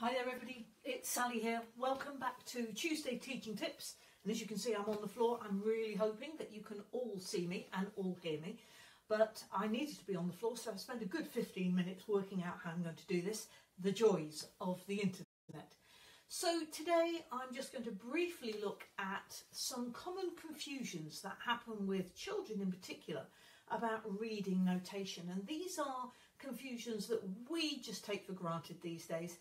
Hi there everybody, it's Sally here. Welcome back to Tuesday Teaching Tips. And as you can see, I'm on the floor. I'm really hoping that you can all see me and all hear me. But I needed to be on the floor, so I spent a good 15 minutes working out how I'm going to do this. The joys of the internet. So today I'm just going to briefly look at some common confusions that happen with children in particular about reading notation. And these are confusions that we just take for granted these days,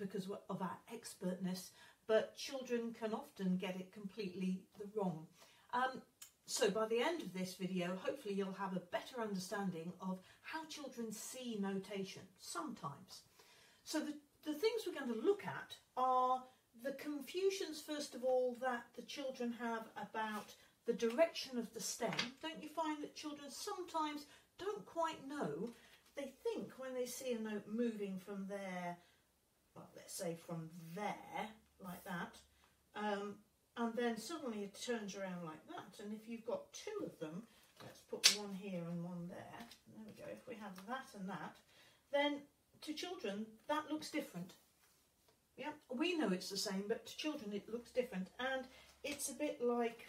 because of our expertness, but children can often get it completely wrong. So by the end of this video, hopefully you'll have a better understanding of how children see notation sometimes. So the things we're going to look at are the confusions, first of all, that the children have about the direction of the stem. Don't you find that children sometimes don't quite know? They think when they see a note moving from there, well, let's say from there, like that, and then suddenly it turns around like that. And if you've got two of them, let's put one here and one there, there we go, if we have that and that, then to children that looks different. Yeah, we know it's the same, but to children it looks different. And it's a bit like,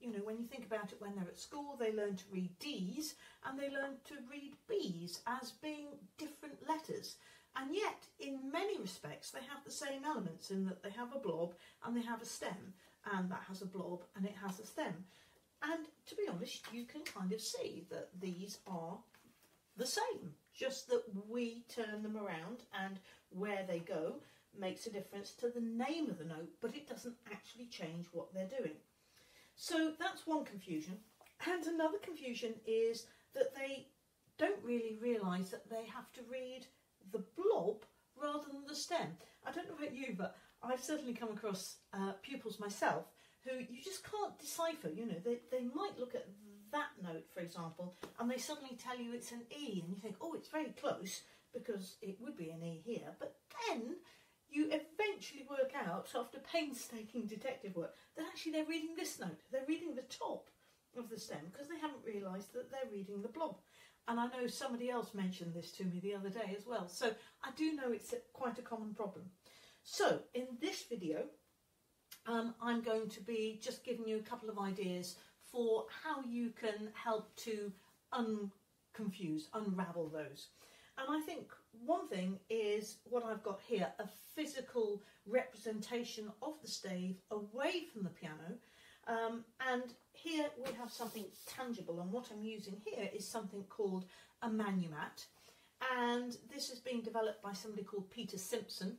you know, when you think about it, when they're at school, they learn to read D's and they learn to read B's as being different letters. And yet, in many respects, they have the same elements in that they have a blob and they have a stem, and that has a blob and it has a stem. And to be honest, you can kind of see that these are the same, just that we turn them around and where they go makes a difference to the name of the note, but it doesn't actually change what they're doing. So that's one confusion. And another confusion is that they don't really realise that they have to read the blob rather than the stem. I don't know about you, but I've certainly come across pupils myself who you just can't decipher. You know, they might look at that note, for example, and they suddenly tell you it's an E, and you think, oh, it's very close because it would be an E here, but then you eventually work out, after painstaking detective work, that actually they're reading this note. They're reading the top of the stem because they haven't realised that they're reading the blob. And I know somebody else mentioned this to me the other day as well. So I do know it's quite a common problem. So in this video, I'm going to be just giving you a couple of ideas for how you can help to unravel those. And I think one thing is what I've got here, a physical representation of the stave away from the piano. And here we have something tangible, and what I'm using here is something called a manumat. And this is being developed by somebody called Peter Simpson,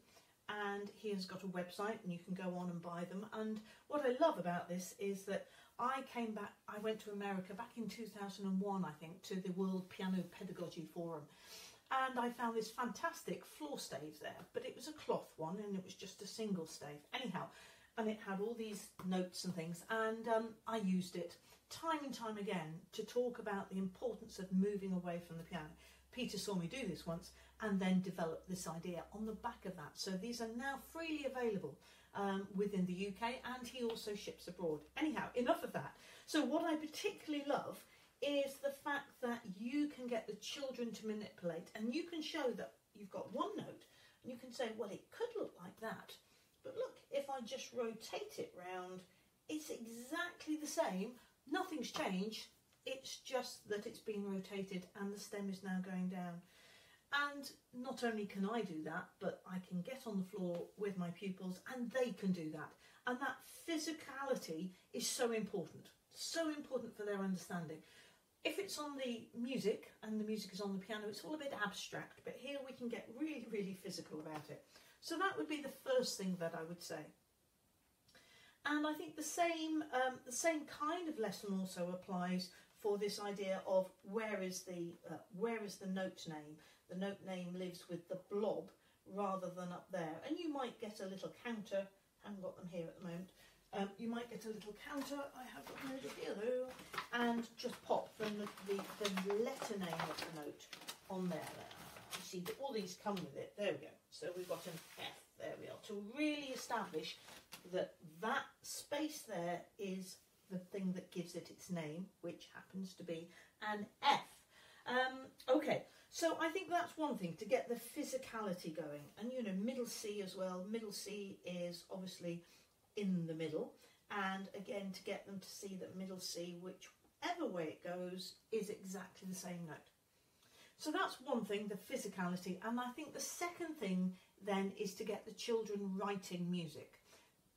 and he has got a website and you can go on and buy them. And what I love about this is that I went to America back in 2001, I think, to the World Piano Pedagogy Forum. And I found this fantastic floor stave there, but it was a cloth one and it was just a single stave. Anyhow, and it had all these notes and things, and I used it time and time again to talk about the importance of moving away from the piano. Peter saw me do this once and then developed this idea on the back of that. So these are now freely available within the UK, and he also ships abroad. Anyhow, enough of that. So what I particularly love is the fact that you can get the children to manipulate, and you can show that you've got one note and you can say, well, it could look like that, but look, if I just rotate it round, it's exactly the same. Nothing's changed. It's just that it's been rotated and the stem is now going down. And not only can I do that, but I can get on the floor with my pupils and they can do that. And that physicality is so important for their understanding. If it's on the music and the music is on the piano, it's all a bit abstract, but here we can get really, really physical about it. So that would be the first thing that I would say. And I think the same kind of lesson also applies for this idea of where is the note name? The note name lives with the blob rather than up there. And you might get a little counter. I haven't got them here at the moment. You might get a little counter. I have got them yellow, and just pop from the letter name of the note on there. You see that all these come with it. There we go. So we've got an F. There we are, to really establish that that space there is the thing that gives it its name, which happens to be an F. Okay, So I think that's one thing, to get the physicality going. And, you know, middle C as well. Middle C is obviously in the middle. And again, to get them to see that middle C, whichever way it goes, is exactly the same note. So that's one thing, the physicality. And I think the second thing then is to get the children writing music.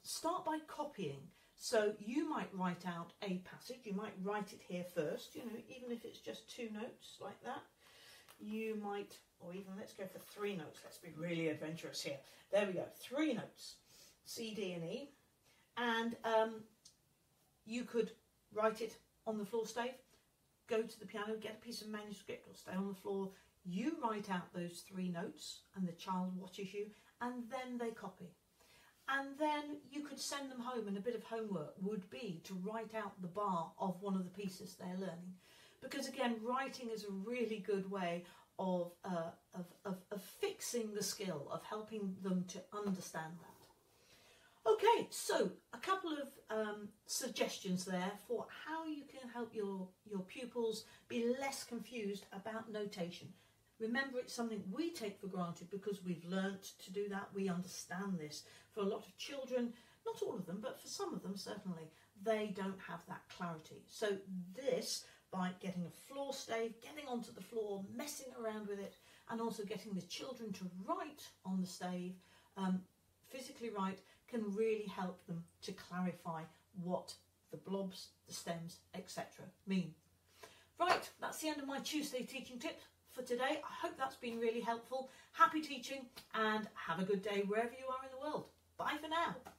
Start by copying. So you might write out a passage. You might write it here first, you know, even if it's just two notes like that. You might, or even let's go for three notes. Let's be really adventurous here. There we go. Three notes, C, D and E. And you could write it on the floor, Stave. Go to the piano, get a piece of manuscript or stay on the floor. You write out those three notes and the child watches you and then they copy. And then you could send them home, and a bit of homework would be to write out the bar of one of the pieces they're learning. Because again, writing is a really good way of fixing the skill, of helping them to understand that. Okay, so a couple of suggestions there for how you can help your pupils be less confused about notation. Remember, it's something we take for granted because we've learnt to do that. We understand this. For a lot of children, not all of them, but for some of them certainly, they don't have that clarity. So this, by getting a floor stave, getting onto the floor, messing around with it, and also getting the children to write on the stave, physically write, can really help them to clarify what the blobs, the stems, etc. mean. Right, that's the end of my Tuesday teaching tip for today. I hope that's been really helpful. Happy teaching and have a good day wherever you are in the world. Bye for now.